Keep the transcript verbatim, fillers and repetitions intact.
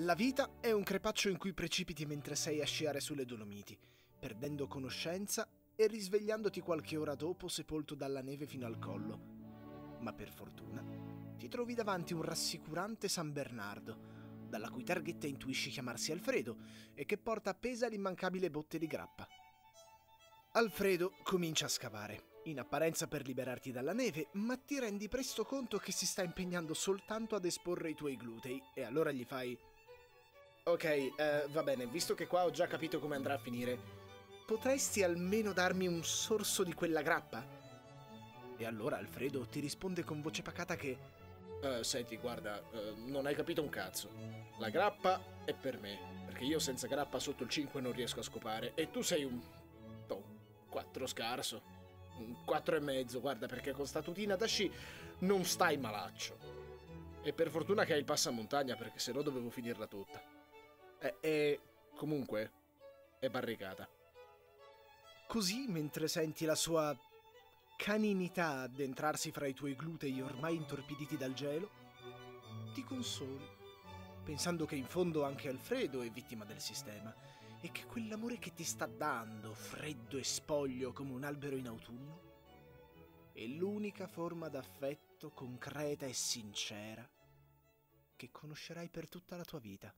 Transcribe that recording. La vita è un crepaccio in cui precipiti mentre sei a sciare sulle Dolomiti, perdendo conoscenza e risvegliandoti qualche ora dopo sepolto dalla neve fino al collo. Ma per fortuna ti trovi davanti un rassicurante San Bernardo, dalla cui targhetta intuisci chiamarsi Alfredo e che porta appesa l'immancabile botte di grappa. Alfredo comincia a scavare, in apparenza per liberarti dalla neve, ma ti rendi presto conto che si sta impegnando soltanto ad esporre i tuoi glutei e allora gli fai... Ok, eh, va bene, visto che qua ho già capito come andrà a finire, potresti almeno darmi un sorso di quella grappa? E allora Alfredo ti risponde con voce pacata che... Uh, senti, guarda, uh, non hai capito un cazzo. La grappa è per me, perché io senza grappa sotto il cinque non riesco a scopare, e tu sei un... quattro scarso. Un quattro e mezzo, guarda, perché con sta tutina da sci non stai malaccio. E per fortuna che hai il passamontagna, perché sennò dovevo finirla tutta. E, e comunque è barricata. Così, mentre senti la sua caninità addentrarsi fra i tuoi glutei ormai intorpiditi dal gelo, ti consoli, pensando che in fondo anche Alfredo è vittima del sistema e che quell'amore che ti sta dando, freddo e spoglio come un albero in autunno, è l'unica forma d'affetto concreta e sincera che conoscerai per tutta la tua vita.